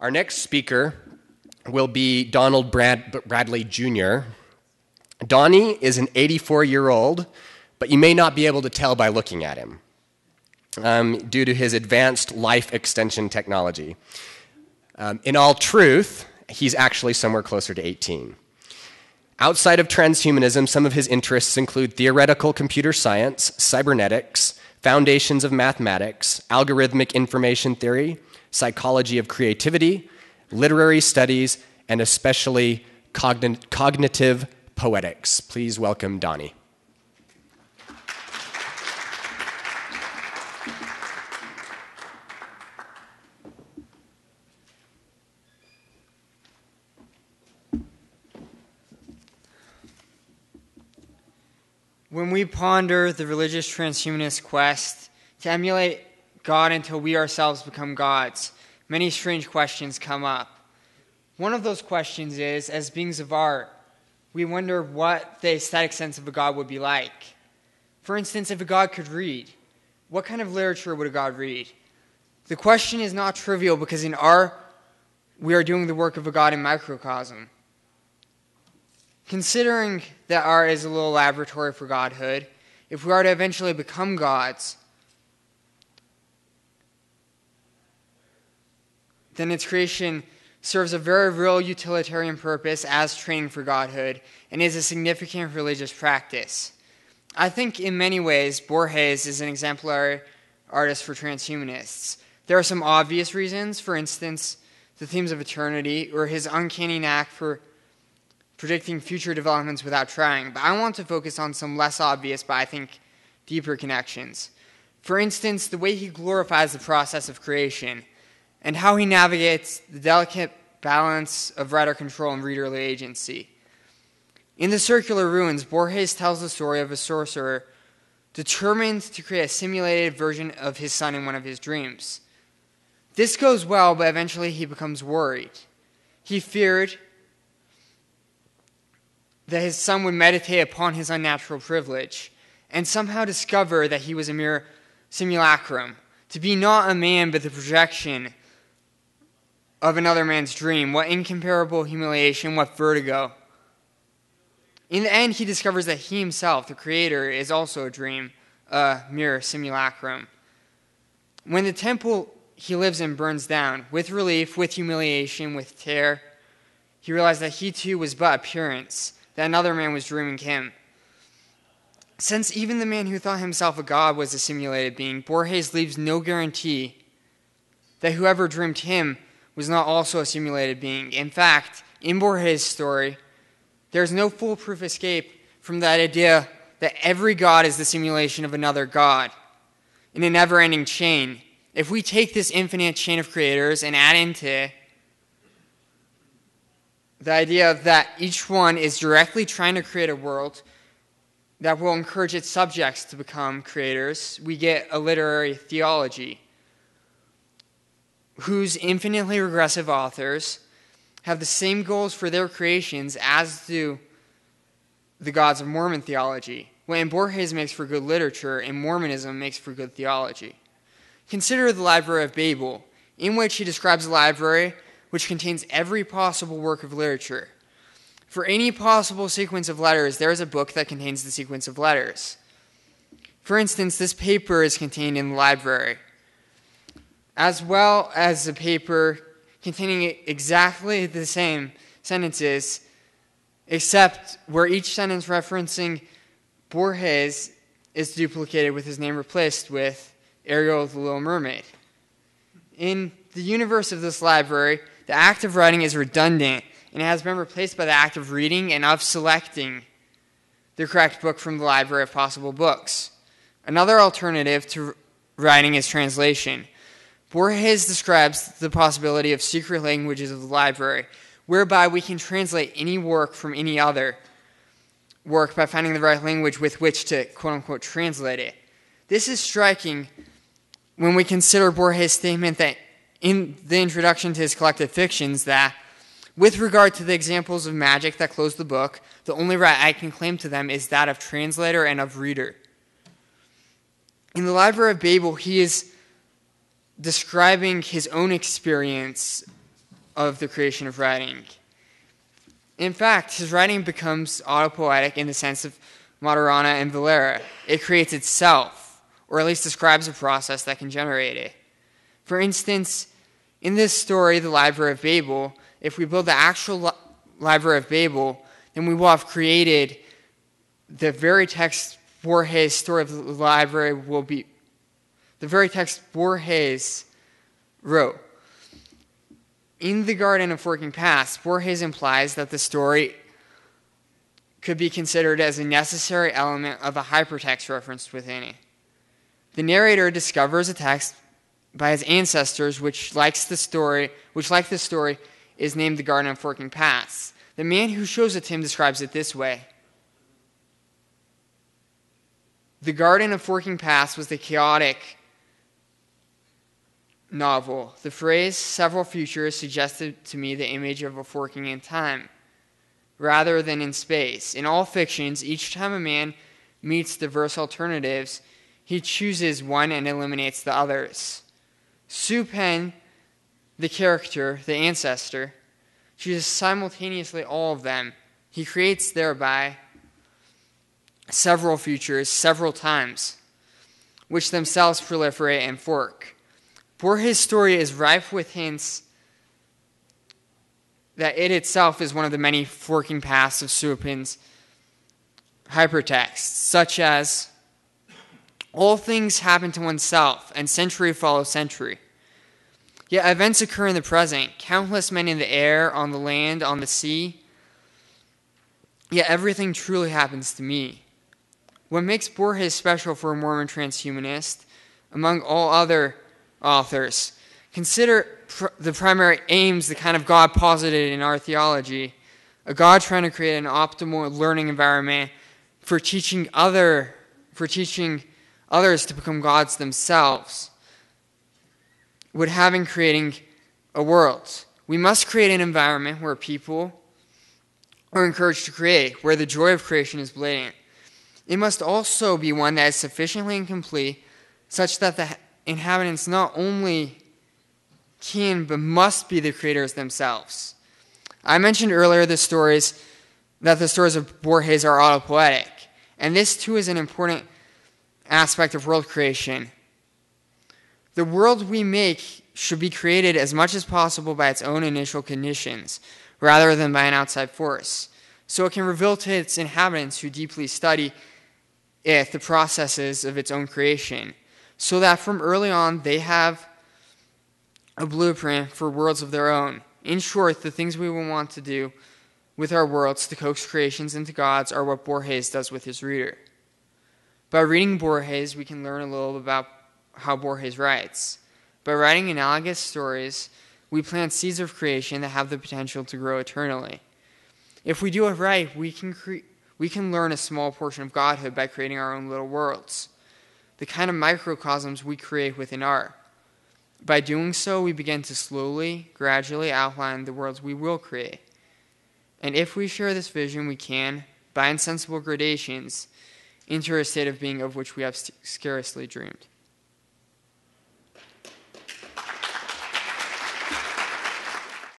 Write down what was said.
Our next speaker will be Donald Bradley Jr. Donnie is an 84-year-old, but you may not be able to tell by looking at him due to his advanced life extension technology. In all truth, he's actually somewhere closer to 18. Outside of transhumanism, some of his interests include theoretical computer science, cybernetics, foundations of mathematics, algorithmic information theory, psychology of creativity, literary studies, and especially cognitive poetics. Please welcome Donnie. When we ponder the religious transhumanist quest to emulate God until we ourselves become gods, many strange questions come up. One of those questions is, as beings of art, we wonder what the aesthetic sense of a god would be like. For instance, if a god could read, what kind of literature would a god read? The question is not trivial because in art, we are doing the work of a god in microcosm. Considering that art is a little laboratory for godhood, if we are to eventually become gods, then its creation serves a very real utilitarian purpose as training for godhood and is a significant religious practice. I think in many ways, Borges is an exemplary artist for transhumanists. There are some obvious reasons, for instance, the themes of eternity or his uncanny knack for predicting future developments without trying, but I want to focus on some less obvious, but I think deeper connections. For instance, the way he glorifies the process of creation and how he navigates the delicate balance of writer control and readerly agency. In The Circular Ruins, Borges tells the story of a sorcerer determined to create a simulated version of his son in one of his dreams. This goes well, but eventually he becomes worried. He feared that his son would meditate upon his unnatural privilege and somehow discover that he was a mere simulacrum, to be not a man but the projection of another man's dream. What incomparable humiliation, what vertigo. In the end, he discovers that he himself, the creator, is also a dream, a mere simulacrum. When the temple he lives in burns down, with relief, with humiliation, with terror, he realized that he too was but appearance, that another man was dreaming him. Since even the man who thought himself a god was a simulated being, Borges leaves no guarantee that whoever dreamed him was not also a simulated being. In fact, in Borges' story, there is no foolproof escape from that idea that every god is the simulation of another god in a never-ending chain. If we take this infinite chain of creators and add into it the idea that each one is directly trying to create a world that will encourage its subjects to become creators, we get a literary theology whose infinitely regressive authors have the same goals for their creations as do the gods of Mormon theology. When Borges makes for good literature and Mormonism makes for good theology. Consider the Library of Babel, in which he describes a library which contains every possible work of literature. For any possible sequence of letters, there is a book that contains the sequence of letters. For instance, this paper is contained in the library, as well as a paper containing exactly the same sentences, except where each sentence referencing Borges is duplicated with his name replaced with Ariel, the Little Mermaid. In the universe of this library, the act of writing is redundant and has been replaced by the act of reading and of selecting the correct book from the library of possible books. Another alternative to writing is translation. Borges describes the possibility of secret languages of the library, whereby we can translate any work from any other work by finding the right language with which to quote-unquote translate it. This is striking when we consider Borges' statement that in the introduction to his collected fictions that with regard to the examples of magic that close the book, the only right I can claim to them is that of translator and of reader. In the Library of Babel, he is describing his own experience of the creation of writing. In fact, his writing becomes autopoetic in the sense of Maturana and Varela. It creates itself, or at least describes a process that can generate it. For instance, in this story, the Library of Babel, if we build the actual Library of Babel, then we will have created the very text Borges' story of the library will be, the very text Borges wrote. In the Garden of Forking Paths, Borges implies that the story could be considered as a necessary element of a hypertext referenced within it. The narrator discovers a text by his ancestors which, like the story, is named the Garden of Forking Paths. The man who shows it to him describes it this way. The Garden of Forking Paths was the chaotic novel. The phrase "several futures" suggested to me the image of a forking in time, rather than in space. In all fictions, each time a man meets diverse alternatives, he chooses one and eliminates the others. Ts'ui Pên, the character, the ancestor, chooses simultaneously all of them. He creates thereby several futures several times, which themselves proliferate and fork. Borges' story is rife with hints that it itself is one of the many forking paths of Ts'ui Pén's hypertexts, such as all things happen to oneself, and century follows century. Yet events occur in the present, countless men in the air, on the land, on the sea. Yet everything truly happens to me. What makes Borges special for a Mormon transhumanist, among all other authors? Consider the primary aims, the kind of God posited in our theology, a God trying to create an optimal learning environment for teaching others to become gods themselves, would have in creating a world. We must create an environment where people are encouraged to create, where the joy of creation is blatant. It must also be one that is sufficiently incomplete such that the inhabitants not only can but must be the creators themselves. I mentioned earlier that the stories of Borges are autopoetic, and this too is an important aspect of world creation. The world we make should be created as much as possible by its own initial conditions, rather than by an outside force, so it can reveal to its inhabitants who deeply study it the processes of its own creation, so that from early on they have a blueprint for worlds of their own. In short, the things we will want to do with our worlds to coax creations into gods are what Borges does with his reader. By reading Borges, we can learn a little about how Borges writes. By writing analogous stories, we plant seeds of creation that have the potential to grow eternally. If we do it right, we can learn a small portion of godhood by creating our own little worlds, the kind of microcosms we create within art. By doing so, we begin to slowly, gradually outline the worlds we will create. And if we share this vision, we can, by insensible gradations, enter a state of being of which we have scarcely dreamed.